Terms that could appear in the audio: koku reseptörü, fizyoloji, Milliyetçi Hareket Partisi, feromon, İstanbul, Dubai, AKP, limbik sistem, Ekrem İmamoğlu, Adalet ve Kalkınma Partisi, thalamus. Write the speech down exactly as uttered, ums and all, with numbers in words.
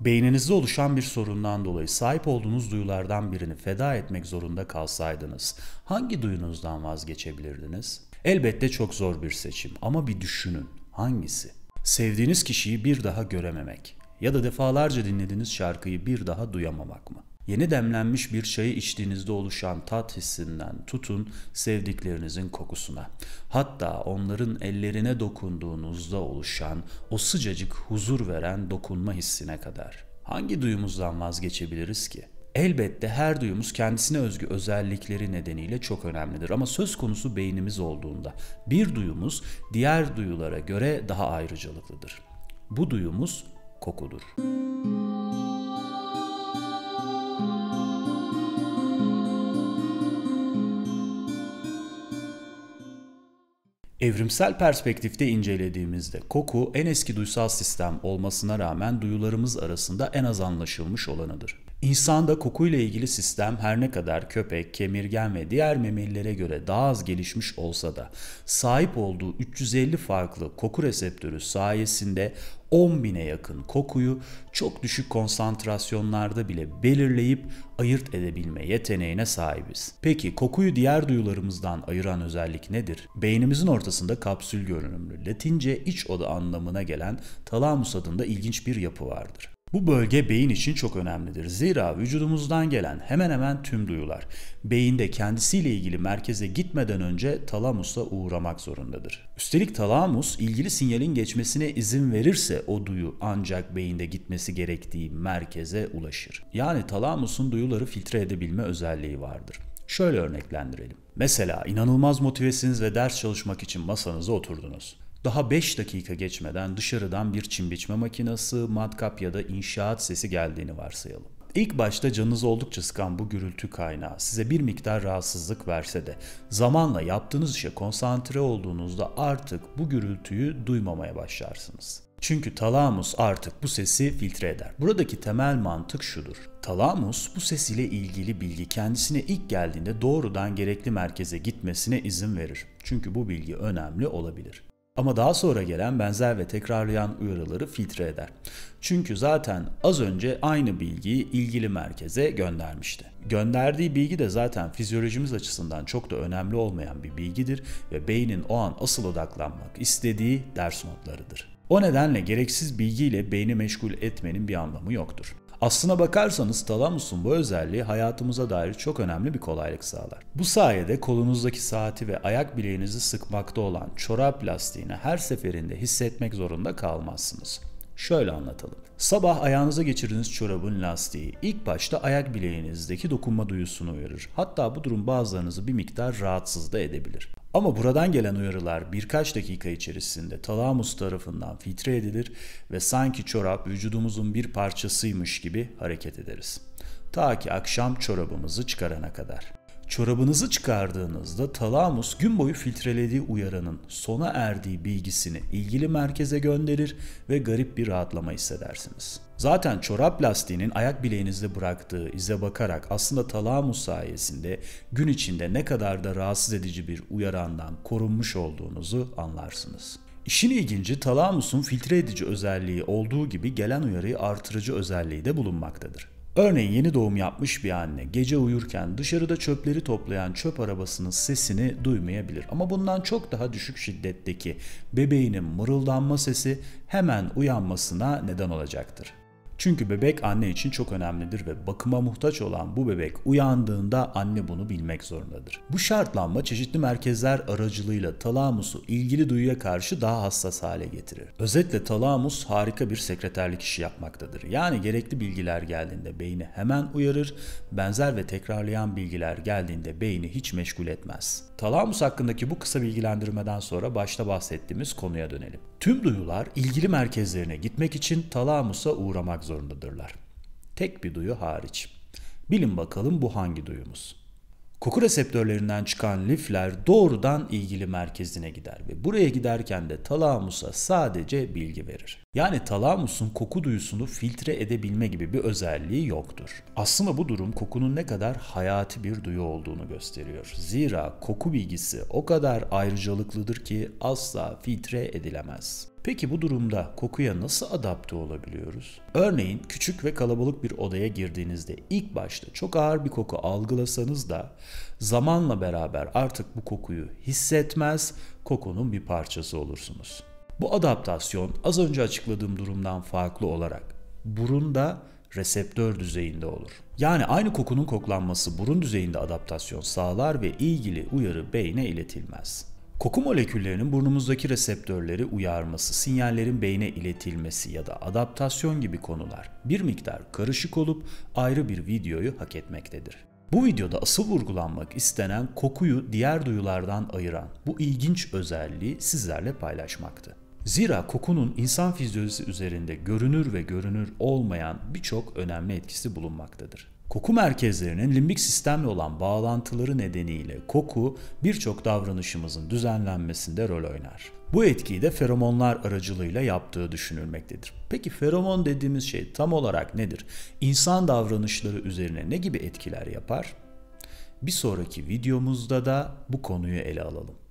beyninizde oluşan bir sorundan dolayı sahip olduğunuz duyulardan birini feda etmek zorunda kalsaydınız, hangi duyunuzdan vazgeçebilirdiniz? Elbette çok zor bir seçim ama bir düşünün, hangisi? Sevdiğiniz kişiyi bir daha görememek ya da defalarca dinlediğiniz şarkıyı bir daha duyamamak mı? Yeni demlenmiş bir çayı içtiğinizde oluşan tat hissinden tutun sevdiklerinizin kokusuna. Hatta onların ellerine dokunduğunuzda oluşan o sıcacık huzur veren dokunma hissine kadar. Hangi duyumuzdan vazgeçebiliriz ki? Elbette her duyumuz kendisine özgü özellikleri nedeniyle çok önemlidir ama söz konusu beynimiz olduğunda bir duyumuz diğer duyulara göre daha ayrıcalıklıdır. Bu duyumuz kokudur. Evrimsel perspektifte incelediğimizde koku en eski duysal sistem olmasına rağmen duyularımız arasında en az anlaşılmış olanıdır. İnsanda kokuyla ilgili sistem her ne kadar köpek, kemirgen ve diğer memelilere göre daha az gelişmiş olsa da sahip olduğu üç yüz elli farklı koku reseptörü sayesinde on bine yakın kokuyu çok düşük konsantrasyonlarda bile belirleyip ayırt edebilme yeteneğine sahibiz. Peki kokuyu diğer duyularımızdan ayıran özellik nedir? Beynimizin ortasında kapsül görünümlü, Latince iç oda anlamına gelen thalamus adında ilginç bir yapı vardır. Bu bölge beyin için çok önemlidir. Zira vücudumuzdan gelen hemen hemen tüm duyular beyinde kendisiyle ilgili merkeze gitmeden önce thalamus'a uğramak zorundadır. Üstelik thalamus ilgili sinyalin geçmesine izin verirse o duyu ancak beyinde gitmesi gerektiği merkeze ulaşır. Yani thalamus'un duyuları filtre edebilme özelliği vardır. Şöyle örneklendirelim. Mesela inanılmaz motivesiniz ve ders çalışmak için masanıza oturdunuz. Daha beş dakika geçmeden dışarıdan bir çim biçme makinesi, matkap ya da inşaat sesi geldiğini varsayalım. İlk başta canınızı oldukça sıkan bu gürültü kaynağı size bir miktar rahatsızlık verse de zamanla yaptığınız işe konsantre olduğunuzda artık bu gürültüyü duymamaya başlarsınız. Çünkü thalamus artık bu sesi filtre eder. Buradaki temel mantık şudur. Thalamus bu ses ile ilgili bilgi kendisine ilk geldiğinde doğrudan gerekli merkeze gitmesine izin verir. Çünkü bu bilgi önemli olabilir. Ama daha sonra gelen benzer ve tekrarlayan uyarıları filtre eder. Çünkü zaten az önce aynı bilgiyi ilgili merkeze göndermişti. Gönderdiği bilgi de zaten fizyolojimiz açısından çok da önemli olmayan bir bilgidir ve beynin o an asıl odaklanmak istediği ders notlarıdır. O nedenle gereksiz bilgiyle beyni meşgul etmenin bir anlamı yoktur. Aslına bakarsanız thalamus'un bu özelliği hayatımıza dair çok önemli bir kolaylık sağlar. Bu sayede kolunuzdaki saati ve ayak bileğinizi sıkmakta olan çorap lastiğini her seferinde hissetmek zorunda kalmazsınız. Şöyle anlatalım. Sabah ayağınıza geçirdiğiniz çorabın lastiği ilk başta ayak bileğinizdeki dokunma duyusunu uyarır. Hatta bu durum bazılarınızı bir miktar rahatsız da edebilir. Ama buradan gelen uyarılar birkaç dakika içerisinde thalamus tarafından filtre edilir ve sanki çorap vücudumuzun bir parçasıymış gibi hareket ederiz. Ta ki akşam çorabımızı çıkarana kadar. Çorabınızı çıkardığınızda thalamus gün boyu filtrelediği uyarının sona erdiği bilgisini ilgili merkeze gönderir ve garip bir rahatlama hissedersiniz. Zaten çorap lastiğinin ayak bileğinizde bıraktığı ize bakarak aslında thalamus sayesinde gün içinde ne kadar da rahatsız edici bir uyarandan korunmuş olduğunuzu anlarsınız. İşin ilginci thalamus'un filtre edici özelliği olduğu gibi gelen uyarıyı artırıcı özelliği de bulunmaktadır. Örneğin yeni doğum yapmış bir anne gece uyurken dışarıda çöpleri toplayan çöp arabasının sesini duymayabilir. Ama bundan çok daha düşük şiddetteki bebeğinin mırıldanma sesi hemen uyanmasına neden olacaktır. Çünkü bebek anne için çok önemlidir ve bakıma muhtaç olan bu bebek uyandığında anne bunu bilmek zorundadır. Bu şartlanma çeşitli merkezler aracılığıyla thalamus'u ilgili duyuya karşı daha hassas hale getirir. Özetle thalamus harika bir sekreterlik işi yapmaktadır. Yani gerekli bilgiler geldiğinde beyni hemen uyarır, benzer ve tekrarlayan bilgiler geldiğinde beyni hiç meşgul etmez. Thalamus hakkındaki bu kısa bilgilendirmeden sonra başta bahsettiğimiz konuya dönelim. Tüm duyular ilgili merkezlerine gitmek için thalamus'a uğramak zorundadırlar. Tek bir duyu hariç. Bilin bakalım bu hangi duyumuz? Koku reseptörlerinden çıkan lifler doğrudan ilgili merkezine gider ve buraya giderken de thalamus'a sadece bilgi verir. Yani thalamus'un koku duyusunu filtre edebilme gibi bir özelliği yoktur. Aslında bu durum kokunun ne kadar hayati bir duyu olduğunu gösteriyor. Zira koku bilgisi o kadar ayrıcalıklıdır ki asla filtre edilemez. Peki bu durumda kokuya nasıl adapte olabiliyoruz? Örneğin küçük ve kalabalık bir odaya girdiğinizde ilk başta çok ağır bir koku algılasanız da zamanla beraber artık bu kokuyu hissetmez, kokunun bir parçası olursunuz. Bu adaptasyon az önce açıkladığım durumdan farklı olarak burunda reseptör düzeyinde olur. Yani aynı kokunun koklanması burun düzeyinde adaptasyon sağlar ve ilgili uyarı beyne iletilmez. Koku moleküllerinin burnumuzdaki reseptörleri uyarması, sinyallerin beyne iletilmesi ya da adaptasyon gibi konular bir miktar karışık olup ayrı bir videoyu hak etmektedir. Bu videoda asıl vurgulanmak istenen kokuyu diğer duyulardan ayıran bu ilginç özelliği sizlerle paylaşmaktı. Zira kokunun insan fizyolojisi üzerinde görünür ve görünür olmayan birçok önemli etkisi bulunmaktadır. Koku merkezlerinin limbik sistemle olan bağlantıları nedeniyle koku birçok davranışımızın düzenlenmesinde rol oynar. Bu etkiyi de feromonlar aracılığıyla yaptığı düşünülmektedir. Peki feromon dediğimiz şey tam olarak nedir? İnsan davranışları üzerine ne gibi etkiler yapar? Bir sonraki videomuzda da bu konuyu ele alalım.